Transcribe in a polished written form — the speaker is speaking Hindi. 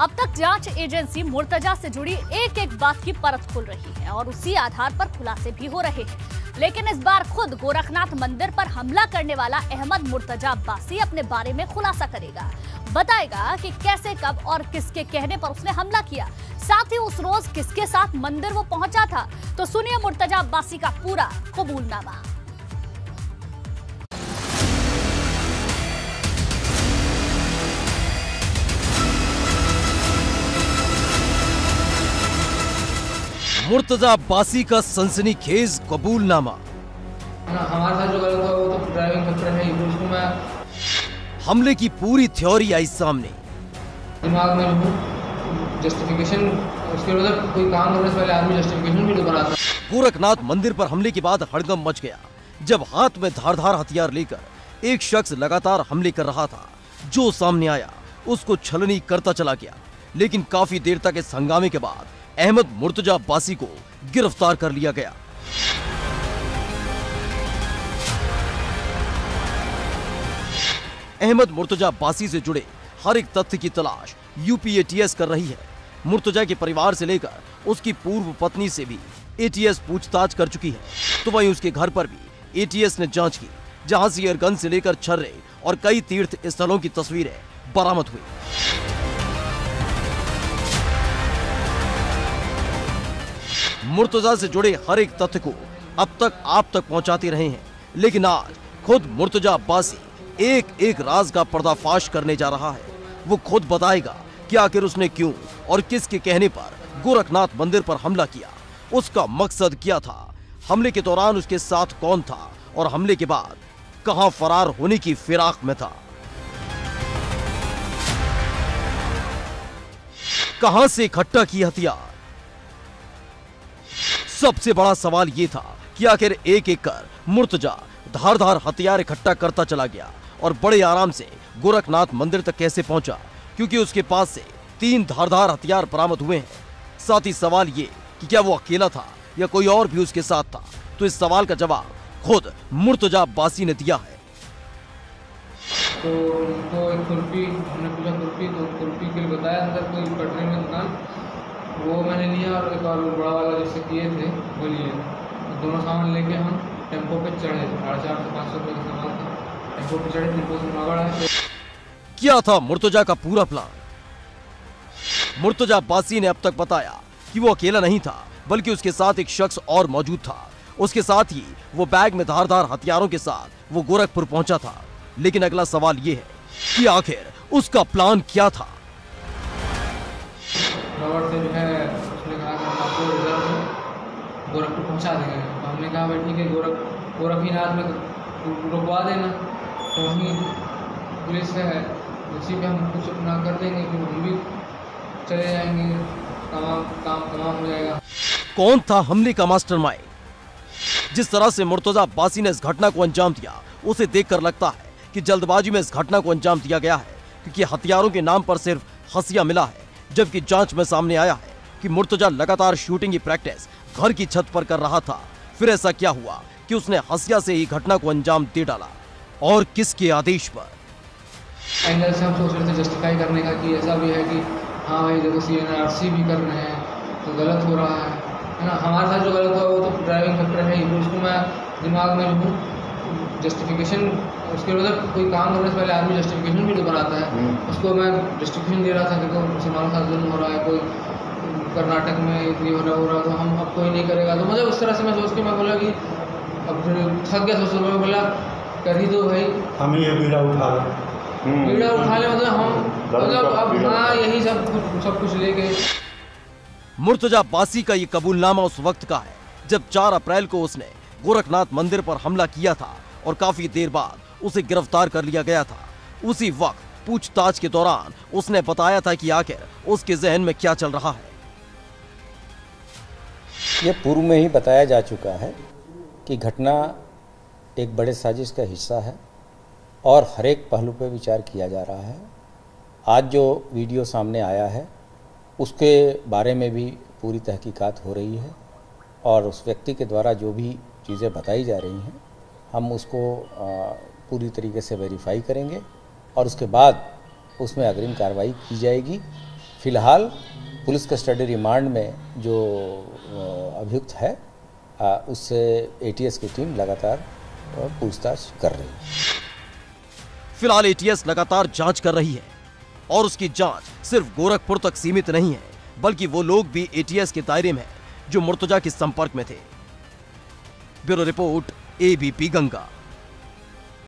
अब तक जांच एजेंसी मुर्तजा से जुड़ी एक एक बात की परत खुल रही है और उसी आधार पर खुलासे भी हो रहे हैं। लेकिन इस बार खुद गोरखनाथ मंदिर पर हमला करने वाला अहमद मुर्तजा बासी अपने बारे में खुलासा करेगा, बताएगा कि कैसे, कब और किसके कहने पर उसने हमला किया, साथ ही उस रोज किसके साथ मंदिर वो पहुंचा था। तो सुनिए मुर्तजा बासी का पूरा कबूलनामा। मुर्तजा बासी का सनसनीखेज कबूलनामा। हमारे साथ जो गलत हुआ वो तो ड्राइविंग करते हैं, उसको मैं हमले की पूरी थ्योरी आई सामने। दिमाग में जस्टिफिकेशन, उसके मतलब कोई काम करने से पहले आदमी जस्टिफिकेशन भी बनाता है। गोरखनाथ मंदिर पर हमले के बाद हड़कंप मच गया जब हाथ में धारधार हथियार लेकर एक शख्स लगातार हमले कर रहा था। जो सामने आया उसको छलनी करता चला गया, लेकिन काफी देर तक इस हंगामे के बाद अहमद मुर्तजा बासी को गिरफ्तार कर लिया गया। अहमद मुर्तजा बासी से जुड़े हर एक तथ्य की तलाश यूपीएटीएस कर रही है। मुर्तजा के परिवार से लेकर उसकी पूर्व पत्नी से भी एटीएस पूछताछ कर चुकी है, तो वहीं उसके घर पर भी एटीएस ने जांच की, जहां से एयरगन से लेकर छर्रे और कई तीर्थ स्थलों की तस्वीरें बरामद हुई। मुर्तजा से जुड़े हर एक तथ्य को अब तक आप तक पहुंचाते रहे हैं, लेकिन आज खुद मुर्तजा बासी एक एक राज का पर्दाफाश करने जा रहा है। वो खुद बताएगा कि आखिर उसने क्यों और किसके कहने पर गोरखनाथ मंदिर पर हमला किया, उसका मकसद क्या था, हमले के दौरान उसके साथ कौन था और हमले के बाद कहां फरार होने की फिराक में था, कहां से इकट्ठा की हथियार। सबसे बड़ा सवाल ये था कि आखिर एक एक कर मुर्तजा धारधार हथियार इकट्ठा करता चला गया और बड़े आराम से गोरखनाथ मंदिर तक कैसे पहुंचा, क्योंकि उसके पास से 3 धारधार हथियार बरामद हुए हैं। साथ ही सवाल ये कि क्या वो अकेला था या कोई और भी उसके साथ था, तो इस सवाल का जवाब खुद मुर्तजा बासी ने दिया है। तो एक कुर्पी के लिए बताया, अंदर कोई पटरी में दुकान, वो मैंने लिया और एक और बड़ा वाला जैसे किए थे वो लिए। दोनों सामान लेके हम टेम्पो पे चढ़े, 450 से 500 रुपये का सामान था, टेम्पो पे चढ़े, टेम्पो से भागा। क्या था मुर्तजा का पूरा प्लान? मुर्तजा बासी ने अब तक बताया कि वो अकेला नहीं था, बल्कि उसके साथ एक शख्स और मौजूद था। उसके साथ ही वो बैग में धारदार हथियारों के साथ वो गोरखपुर पहुंचा था। लेकिन अगला सवाल ये है कि आखिर उसका प्लान क्या था? से जो है उसने कहा कि हम आपको गोरखपुर पहुंचा देंगे, तो हमने कहा भाई ठीक है, गोरखनाथ में रुकवा देना, तो वहीं पुलिस है उसी पे हम कुछ अपना कर देंगे, फिर हम भी चले जाएंगे, काम हो जाएगा। कौन था हमले का मास्टरमाइंड? जिस तरह से मुर्तजा बासी ने इस घटना को अंजाम दिया, उसे देखकर लगता है कि जल्दबाजी में इस घटना को अंजाम दिया गया है, क्योंकि हथियारों के नाम पर सिर्फ हसिया मिला है। जबकि जांच में सामने आया है कि मुर्तजा लगातार शूटिंग की प्रैक्टिस घर की छत पर कर रहा था। फिर ऐसा क्या हुआ कि उसने हसिया से ही घटना को अंजाम दे डाला, और किसके आदेश पर? एंगल से हम सोच रहे थे जस्टिफाई करने का कि ऐसा भी है कि हाँ भाई देखो CNRC भी कर रहे हैं तो गलत हो रहा है ना, हमारे साथ जो गलत हुआ वो तो ड्राइविंग फैक्टर है, उसको मैं दिमाग में जो जस्टिफिकेशन, उसके मतलब कोई काम करने से पहले आदमी जस्टिफिकेशन भी बनाता है, उसको मैं जस्टिफिकेशन दे रहा था कि मुसलमानों का जुल्म हो रहा है, कोई कर्नाटक में इतनी हो रहा तो हम अब कोई नहीं करेगा, तो मतलब उस तरह से मैं सोच के मैं बोला कि अब थक गया, सोच मैं बोला कर ही दो भाई, हम ये बीड़ा उठा लें, मतलब हम मतलब अब हाँ यही सब कुछ ले गए। मुर्तजा बासी का ये कबूलनामा उस वक्त का है जब 4 अप्रैल को उसने गोरखनाथ मंदिर पर हमला किया था और काफी देर बाद उसे गिरफ्तार कर लिया गया था। उसी वक्त पूछताछ के दौरान उसने बताया था कि आखिर उसके जहन में क्या चल रहा है। यह पूर्व में ही बताया जा चुका है कि घटना एक बड़े साजिश का हिस्सा है और हर एक पहलू पर विचार किया जा रहा है। आज जो वीडियो सामने आया है उसके बारे में भी पूरी तहकीकात हो रही है और उस व्यक्ति के द्वारा जो भी चीज़ें बताई जा रही हैं हम उसको पूरी तरीके से वेरीफाई करेंगे और उसके बाद उसमें अग्रिम कार्रवाई की जाएगी। फिलहाल पुलिस कस्टडी रिमांड में जो अभियुक्त है उससे एटीएस की टीम लगातार पूछताछ कर रही है। फिलहाल एटीएस लगातार जांच कर रही है और उसकी जांच सिर्फ गोरखपुर तक सीमित नहीं है, बल्कि वो लोग भी एटीएस के दायरे में हैं जो मुर्तजा के संपर्क में थे। Bureau report ABP Ganga.